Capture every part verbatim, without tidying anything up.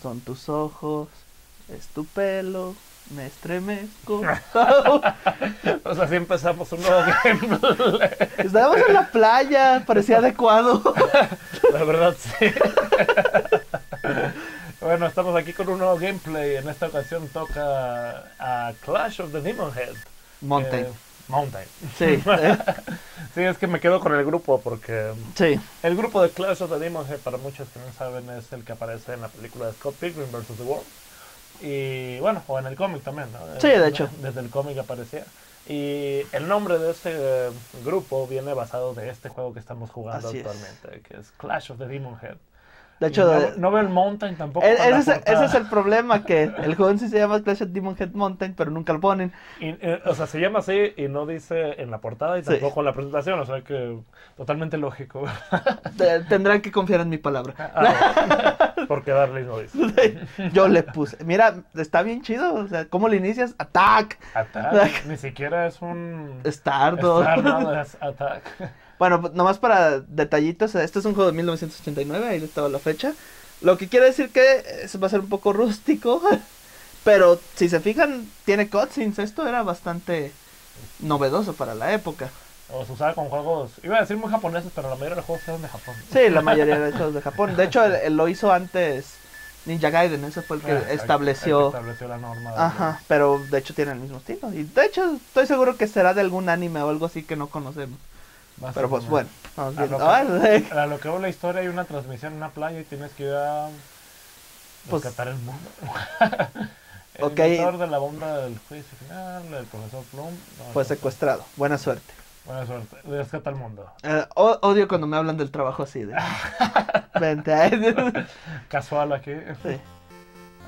son tus ojos, es tu pelo, me estremezco. O sea, así empezamos un nuevo gameplay. Estábamos en la playa, parecía adecuado. La verdad, sí. Bueno, estamos aquí con un nuevo gameplay. En esta ocasión toca a Clash of the Demon Head. Mountain. Eh, Mountain. Sí. Eh. Sí, es que me quedo con el grupo porque... Sí. El grupo de Clash of the Demon Head, para muchos que no saben, es el que aparece en la película de Scott Pilgrim versus. The World. Y bueno, o en el cómic también, ¿no? Sí, de hecho. Desde el cómic aparecía. Y el nombre de este eh, grupo viene basado de este juego que estamos jugando Así actualmente, es. que es Clash of the Demon Head. De hecho, no, de... no veo el Mountain tampoco. El, ese, es el, ese es el problema, que el juego en sí se llama Clash of Demon Head Mountain, pero nunca lo ponen. Y, eh, o sea, se llama así y no dice en la portada y tampoco sí. en la presentación, o sea que totalmente lógico. T Tendrán que confiar en mi palabra. Ah, no, porque Darley no dice. Sí, yo le puse, mira, está bien chido, o sea, ¿cómo le inicias? Attack. Attack. Like... Ni siquiera es un... Stardo. Stardo es Attack. Bueno, nomás para detallitos, este es un juego de mil novecientos ochenta y nueve, ahí estaba la fecha. Lo que quiere decir que va a ser un poco rústico, pero si se fijan, tiene cutscenes. Esto era bastante novedoso para la época. O se usaba con juegos, iba a decir muy japoneses, pero la mayoría de los juegos eran de Japón. Sí, la mayoría de los juegos de Japón. De hecho, él, él lo hizo antes Ninja Gaiden, ese fue el que eh, estableció... El que estableció la norma. Ajá, los... pero de hecho tiene el mismo estilo. Y de hecho, estoy seguro que será de algún anime o algo así que no conocemos. Pero pues bueno, vamos a, lo que, a lo que va la historia, hay una transmisión en una playa y tienes que ir a rescatar pues, el mundo. El okay. Inventor de la bomba del juicio final, el profesor Plum. No, fue secuestrado, buena suerte. Buena suerte, rescata el mundo. Eh, odio cuando me hablan del trabajo así. De... Vente a él. Casual aquí. Sí.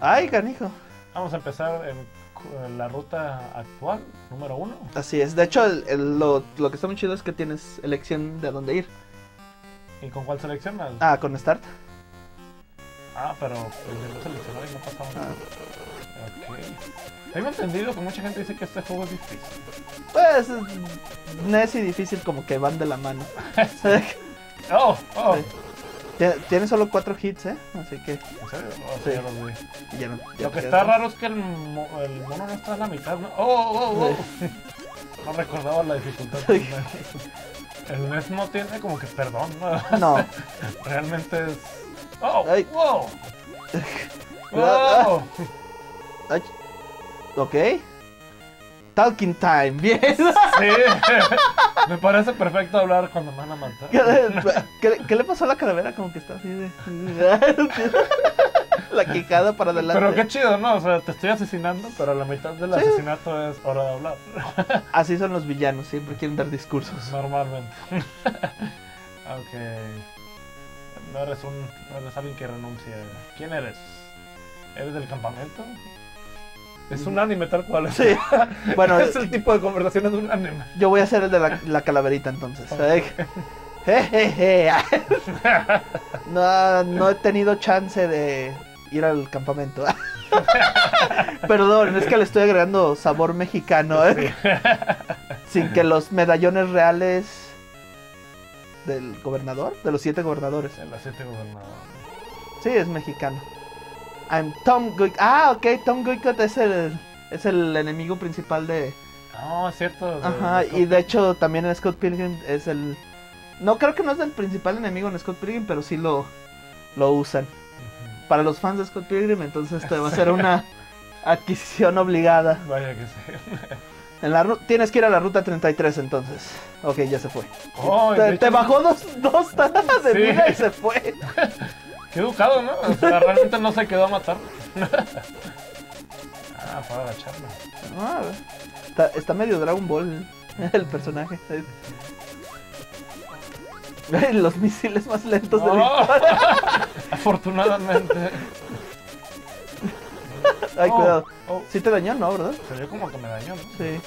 Ay, canijo. Vamos a empezar en... la ruta actual, número uno. Así es, de hecho el, el, lo, lo que está muy chido es que tienes elección de a dónde ir. ¿Y con cuál seleccionas? Ah, con Start. Ah, pero el no seleccionado y no pasamos nada. Ah. Ok. Tengo entendido que mucha gente dice que este juego es difícil. Pues, N E S y difícil como que van de la mano. Oh, oh. Sí. Tiene solo cuatro hits, ¿eh? Así que... ¿En serio? Oh, sí. Ya los vi. Ya no, ya Lo que está raro es que el, mo el mono no está a la mitad, ¿no? ¡Oh, oh, oh! Sí. No recordaba la dificultad. Sí. El N E S no tiene como que perdón, ¿no? No. Realmente es... ¡Oh! Ay. ¡Wow! ¡Wow! Ay. Ok. Talking time, bien. Sí. Me parece perfecto hablar cuando me van a matar. ¿Qué, ¿qué, ¿Qué le pasó a la calavera? Como que está así de... La quijada para adelante. Pero qué chido, ¿no? O sea, te estoy asesinando, pero la mitad del sí. asesinato es hora de hablar. Así son los villanos, siempre quieren dar discursos. Normalmente. Ok. No eres un... No eres alguien que renuncie. ¿Quién eres? ¿Eres del campamento? Es un anime tal cual. Sí. Bueno, es el tipo de conversaciones de un anime. Yo voy a hacer el de la, la calaverita entonces. Okay. No, no he tenido chance de ir al campamento. Perdón, es que le estoy agregando sabor mexicano. ¿Eh? Sí. Sin que los medallones reales del gobernador, de los siete gobernadores. De los siete gobernadores. Sí, es mexicano. I'm Tom Goodcut. Ah, ok, Tom Goodcut es el, es el enemigo principal de... No, es cierto. De, Ajá, de y de hecho también en Scott Pilgrim es el... No, creo que no es el principal enemigo en Scott Pilgrim, pero sí lo, lo usan. Uh-huh. Para los fans de Scott Pilgrim, entonces te va a ser una adquisición obligada. Vaya que sí. En la tienes que ir a la ruta treinta y tres entonces. Ok, ya se fue. Oh, te, te bajó dos, dos tazas de sí. vida y se fue. Qué educado, ¿no? O sea, realmente no se quedó a matar. Ah, para la charla. Ah, está, está medio Dragon Ball, ¿eh? El personaje. Los misiles más lentos oh. de la historia. Afortunadamente. Ay, oh, cuidado. Oh. Sí te dañó, ¿no? ¿Verdad? Se vio como que me dañó, ¿no? Sí.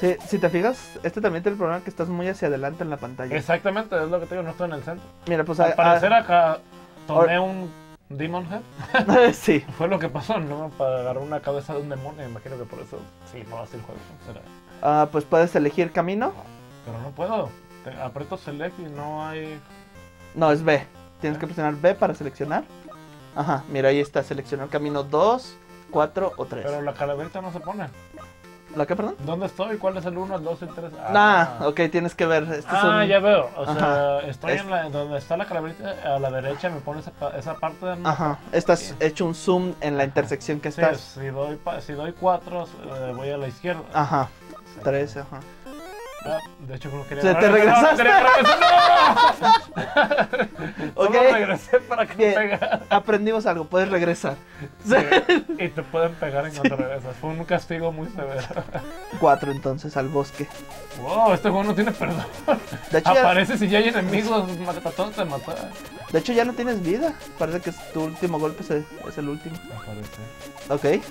Sí, si te fijas, este también tiene el problema que estás muy hacia adelante en la pantalla. Exactamente, es lo que te digo, no estoy en el centro. Mira, pues... Al a, parecer a, acá tomé or... un Demon Head. Sí. Fue lo que pasó, ¿no? Para agarrar una cabeza de un demonio, imagino que por eso sí, no hace el juego. ¿Será? Ah, pues puedes elegir camino. Pero no puedo. Te aprieto Select y no hay... No, es B. tienes que presionar B para seleccionar. Ajá, mira, ahí está, seleccionar camino dos, cuatro o tres. Pero la calaverita no se pone. ¿La qué, perdón? ¿Dónde estoy? ¿Cuál es el uno, el dos, el tres? Ah, nah, ok, tienes que ver. Este ah, es un... ya veo. O ajá, sea, estoy es... en la, donde está la calaverita a la derecha, me pone esa, esa parte de... Ajá, estás okay. Hecho un zoom en la ajá. Intersección que sí, estás. Si doy, si doy cuatro, eh, voy a la izquierda. Ajá, tres, sí. Ajá. Ah, de hecho, no quería... ¿Se te regresaste? ¡No! ¡No! Solo okay. Regresé para que bien. Te pegara. Aprendimos algo, puedes regresar. Sí. Y te pueden pegar en sí. Cuanto regresas. Fue un castigo muy severo. Cuatro, entonces, al bosque. Wow, este juego no tiene perdón. De hecho, aparece ya... si ya hay enemigos, todos te matan. De hecho, ya no tienes vida. Parece que tu último golpe es el último. Me parece. Ok.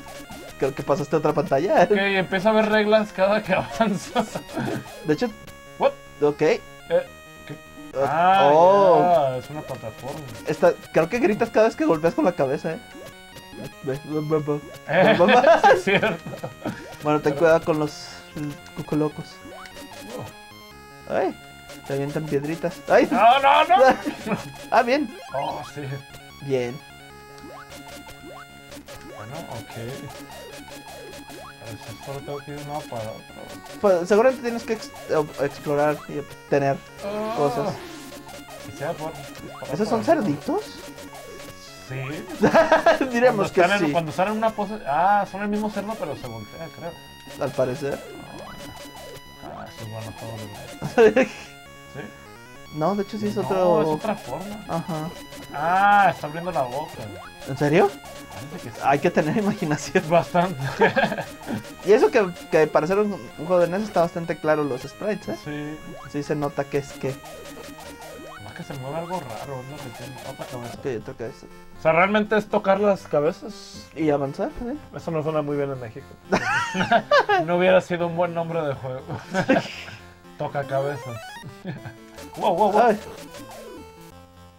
Creo que pasaste a otra pantalla. Ok, empieza a ver reglas cada que avanzo. De hecho... ¿What? Ok. Eh, ¿qué? Ah, oh. Yeah, es una plataforma. Esta, creo que gritas cada vez que golpeas con la cabeza, eh. eh es cierto. Bueno, ten pero... cuidado con los cucolocos. Oh. Ay, te avientan piedritas. Ay. No, no, no. Ah, bien. Oh, sí. Bien. Bueno, ok. Solo tengo que ir de un lado para otro. Pues seguramente tienes que ex explorar y obtener oh. Cosas. ¿Esos son cerditos? Sí. Diremos que sí. En, cuando están en una pose... Ah, son el mismo cerdo pero se voltea, creo. Al parecer. Ah, eso es bueno todo de ¿sí? No, de hecho sí es no, otro... es otra forma. Ajá. Ah, está abriendo la boca. ¿En serio? Que sí. Hay que tener imaginación. Bastante. Y eso que, que para ser un, un juego de N E S está bastante claro los sprites, ¿eh? Sí. Sí se nota que es que... Más que se mueve algo raro, ¿no? Otra cabeza. Okay, otra cabeza. O sea, realmente es tocar las cabezas. Y avanzar, ¿eh? Eso no suena muy bien en México. No hubiera sido un buen nombre de juego. Toca cabezas. Wow, wow, wow. Ay.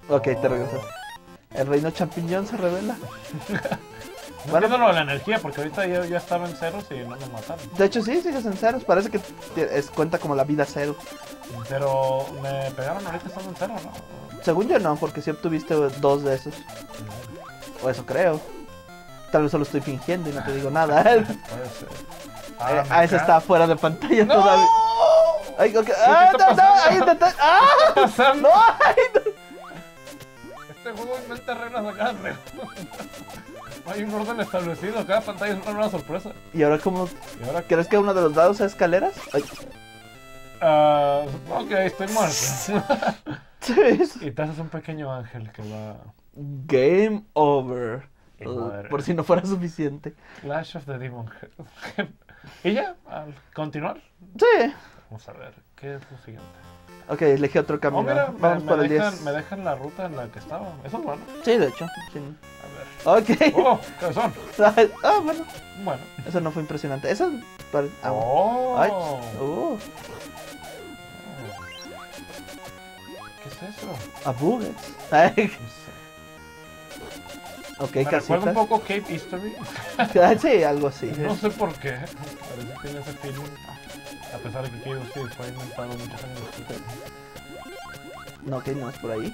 Ok, oh. Te regresas. El reino champiñón se revela. No bueno, lo de la energía, porque ahorita yo ya estaba en ceros y no me mataron. De hecho sí, sigues en ceros, parece que es, cuenta como la vida cero. Pero me pegaron ahorita estando en cero, ¿no? Según yo no, porque si sí obtuviste dos de esos. O eso creo. Tal vez solo estoy fingiendo y no te digo nada. ¿Eh? Ah, eh, ah esa está fuera de pantalla no. Todavía. Ay, okay. ¡Ah, no, no! ¡Ahí intenté! ¡Ah! ¡No! ¡Ay, no! Este juego inventa reglas acá, ¿no? No hay un orden establecido, cada pantalla es una nueva sorpresa. ¿Y ahora cómo? ¿Y ahora crees que uno de los dados sea escaleras? Ah, uh, ok, estoy muerto. Y te haces un pequeño ángel que va... Game over. Uh, por si no fuera suficiente. Clash of the Demon Head. Y ya, al continuar. Sí. Vamos a ver, ¿qué es lo siguiente? Ok, elegí otro camino. Oh, mira, vamos me, para me el dejan, diez. Me dejan la ruta en la que estaba. ¿Eso es bueno? Sí, de hecho. Sí. A ver. Ok. ¡Oh! Cabezón. Ah, bueno. Bueno. Eso no fue impresionante. Eso... Para... Ah, ¡oh! Ay. ¡Oh! ¿Qué es eso? A bugs. Ay. Ok, me casitas. Recuerda un poco Cape History. Sí, algo así. No sé por qué. Parece que tiene ese feeling. A pesar de que quiero sí, fue inventado muchos años después. No, que no es por ahí.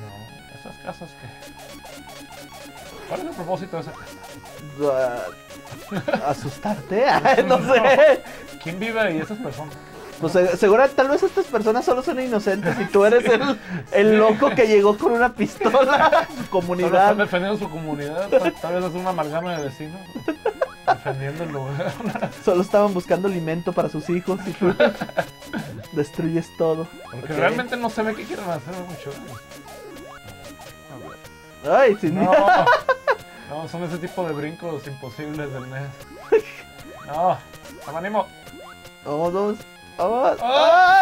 No, esas casas que... ¿Cuál es el propósito de esa casa? Uh, asustarte, no, no sé. ¿Quién vive ahí? Esas personas. Pues no. Segura, tal vez estas personas solo son inocentes y tú eres el, el sí. Loco que llegó con una pistola a su comunidad. Solo están defendiendo su comunidad, tal, tal vez es una amalgama de vecinos. Defendiendo el lugar. Solo estaban buscando alimento para sus hijos y tú destruyes todo. Porque okay. Realmente no se ve qué quieren hacer mucho. Ay, sin no. No, son ese tipo de brincos imposibles del N E S. No, no me animo. Oh, dos. Oh, oh,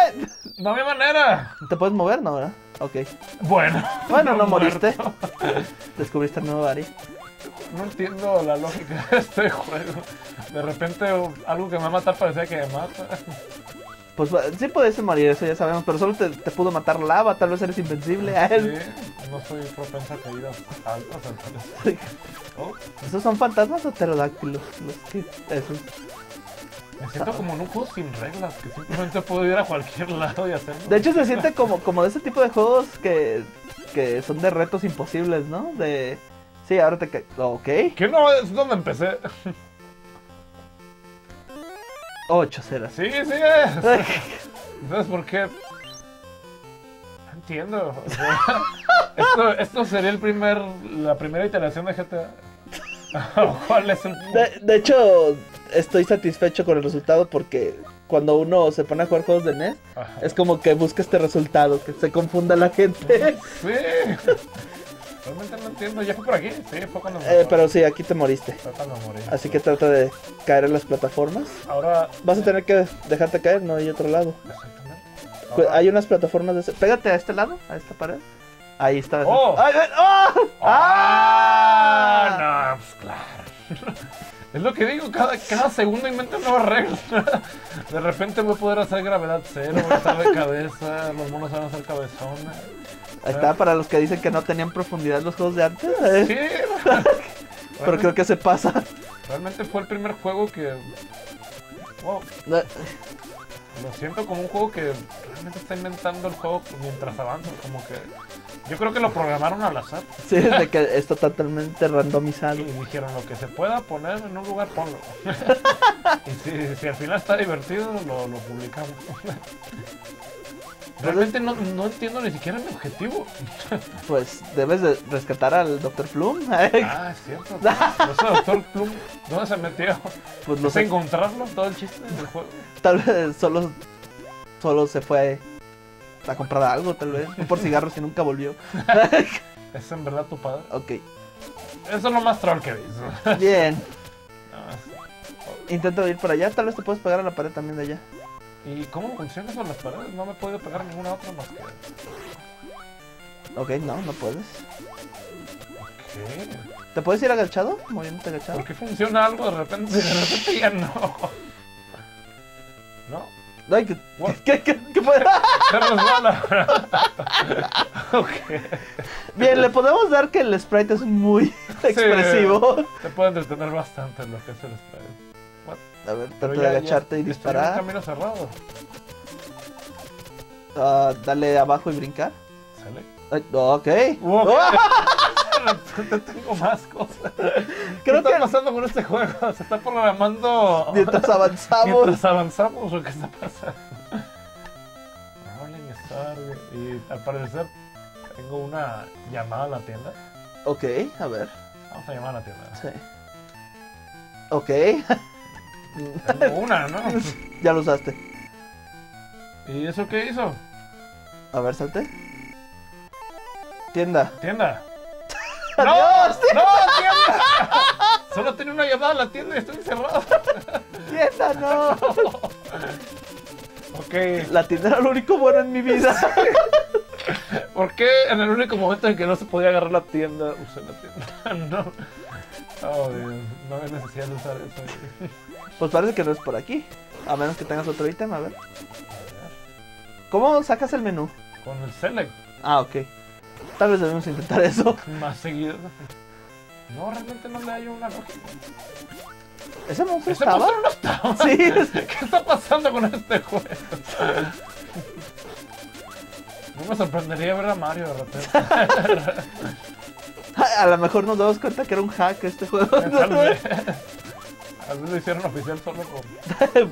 no había manera. ¿Te puedes mover? No, ¿verdad? Ok. Bueno. Bueno, no, no moriste. Descubriste el nuevo área. No entiendo la lógica de este juego. De repente algo que me va a matar parecía que me mata. Pues sí puedes morir, eso ya sabemos, pero solo te, te pudo matar lava, tal vez eres invencible a él. Sí, no soy propensa a caídas altas, entonces. ¿Esos son fantasmas o pterodáctilos? Los que... Esos. Me siento como en un juego sin reglas, que simplemente puedo ir a cualquier lado y hacerlo. De hecho se siente como, como de ese tipo de juegos que, que son de retos imposibles, ¿no? De... Sí, ahora te... Ok. Que no, es donde empecé. Ocho será. Sí, sí es. ¿Sabes por qué? No entiendo. O sea, esto, esto sería el primer, la primera iteración de G T A. ¿Cuál es el punto? De, de hecho, estoy satisfecho con el resultado porque cuando uno se pone a jugar juegos de N E S, ajá, es como que busca este resultado, que se confunda la gente. Sí. Realmente no entiendo, ya fue por aquí, sí, fue cuando me... Eh, pero sí, aquí te moriste. Trata de morir. Así que trata de caer en las plataformas. Ahora... Vas a tener que dejarte caer, no hay otro lado. Exactamente. Ahora... Hay unas plataformas de... Pégate a este lado, a esta pared. Ahí está. ¡Oh! ¡Ay, ven! ¡Oh! ¡Oh! ¡Ah! No, pues claro. Es lo que digo, cada, cada segundo inventan nuevas reglas. De repente voy a poder hacer gravedad cero, voy a estar de cabeza, los monos van a hacer cabezones. Ahí está, para los que dicen que no tenían profundidad los juegos de antes. ¿Eh? Sí. Pero creo que se pasa. Realmente fue el primer juego que... Wow. No. Lo siento como un juego que realmente está inventando el juego mientras avanza, como que... Yo creo que lo programaron al azar. Sí, de que está totalmente randomizado. Y dijeron, lo que se pueda poner en un lugar, ponlo. Y si, si al final está divertido, lo, lo publicamos. Realmente no, no entiendo ni siquiera mi objetivo. Pues debes de rescatar al doctor Plum. Ah, es cierto. No, ese doctor Plum, ¿dónde se metió? Pues no sé. Encontrarlo, todo el chiste del juego. Tal vez solo, solo se fue a comprar algo, tal vez. Por cigarros y nunca volvió. ¿Es en verdad tu padre? Ok. Eso es lo más troll que ves. Bien. No, es... Intenta ir para allá, tal vez te puedes pegar a la pared también de allá. ¿Y cómo funciona eso en las paredes? No me he podido pegar ninguna otra más que... Ok, no, no puedes. ¿Qué? ¿Te puedes ir agachado? Moviéndote agachado. ¿Por qué funciona algo de repente? De repente ya no. ¿No? Ay, que... ¿Qué, qué, qué puede? Se resbala. Ok. Bien, le podemos dar que el sprite es muy expresivo. Te pueden detener bastante en lo que es el sprite. A ver, trata ya, de agacharte ya, y disparar. ¿Está en un camino cerrado? Uh, dale abajo y brincar. ¿Sale? Ay, ok. Wow, okay. ¡Oh! Tengo más cosas. Creo ¿Qué está pasando con este juego? Se está programando... Mientras avanzamos. Mientras avanzamos, ¿o qué está pasando? Y al parecer tengo una llamada a la tienda. Ok, a ver. Vamos a llamar a la tienda. Sí. Ok. Tengo una, ¿no? Ya lo usaste. ¿Y eso qué hizo? A ver, salte. Tienda. Tienda. ¡No! ¡No, tienda! Solo tenía una llamada a la tienda y estoy encerrado. ¡Tienda, no! Ok. La tienda era lo único bueno en mi vida. ¿Por qué en el único momento en que no se podía agarrar la tienda, usé la tienda? No. Oh, Dios. No había necesidad de usar eso. Pues parece que no es por aquí. A menos que tengas otro ítem, a ver. A ver. ¿Cómo sacas el menú? Con el select. Ah, ok. Tal vez debemos intentar eso. Más seguido. No, realmente no le hay una lógica. ¿Ese monstruo ¿Ese estaba? Monstruo no estaba. Sí. ¿Qué está pasando con este juego? No me sorprendería ver a Mario de repente. A lo mejor nos damos cuenta que era un hack este juego. Tal vez. A veces lo hicieron oficial solo con...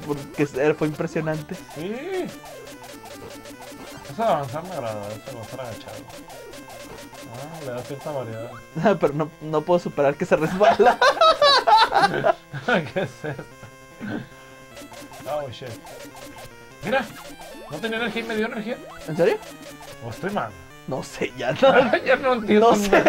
Porque fue impresionante. Sí. Eso de avanzar me agrada, eso de avanzar agachado. Ah, le da cierta variedad. Pero no, no puedo superar que se resbala. ¿Qué es esto? Oh, shit. Mira, no tenía energía y me dio energía. ¿En serio? O estoy mal. No sé, ya no. Ya no entiendo. No sé.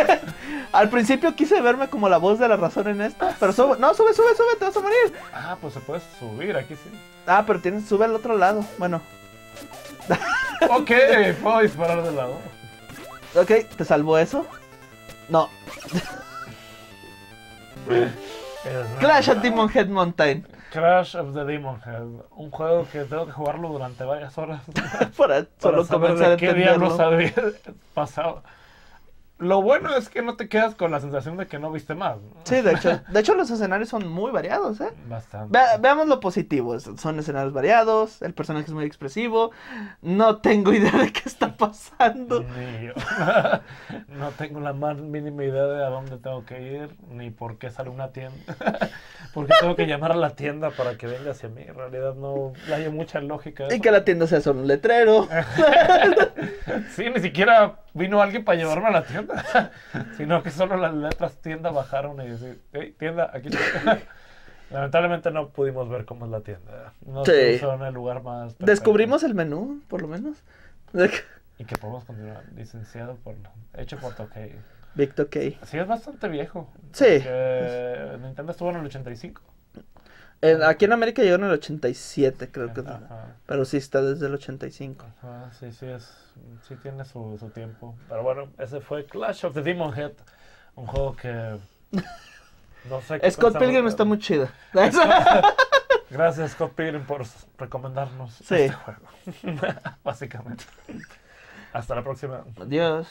Al principio quise verme como la voz de la razón en esto, pero sube, no, sube, sube, sube, te vas a morir. Ah, pues se puede subir, aquí sí. Ah, pero tienes, sube al otro lado, bueno. Ok, puedo disparar de lado. Ok, ¿te salvó eso? No. Clash of Demon Head Mountain. Clash of the Demon Head, un juego que tengo que jugarlo durante varias horas para, para solo saber de qué diablos había pasado. Lo bueno es que no te quedas con la sensación de que no viste más, ¿no? Sí, de hecho, de hecho los escenarios son muy variados, ¿eh? Bastante. Ve veamos lo positivo, son escenarios variados, el personaje es muy expresivo, no tengo idea de qué está pasando. Ni yo. No tengo la más mínima idea de a dónde tengo que ir, ni por qué sale una tienda, porque tengo que llamar a la tienda para que venga hacia mí, en realidad no hay mucha lógica. Y que la tienda sea solo un letrero. Sí, ni siquiera vino alguien para llevarme a la tienda. Sino que solo las letras tienda bajaron y decir, hey, tienda, aquí está. Lamentablemente no pudimos ver cómo es la tienda. No sí. son el lugar más perfecto. Descubrimos el menú, por lo menos. Y que podemos continuar. Licenciado por... Hecho por Doctor K. Victor K. Sí, es bastante viejo. Sí. Nintendo estuvo en el ochenta y cinco. En, aquí en América llegó en el ochenta y siete, creo que. Ajá. Pero sí está desde el ochenta y cinco. Ajá, sí, sí, es, sí tiene su, su tiempo. Pero bueno, ese fue Clash of the Demon Head. Un juego que... No sé qué Scott Pilgrim de... está muy chido. Gracias, Scott Pilgrim, por recomendarnos sí. este juego. Básicamente. Hasta la próxima. Adiós.